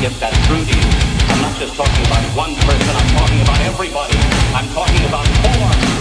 to get that through to you. I'm not just talking about one person, I'm talking about everybody. I'm talking about four.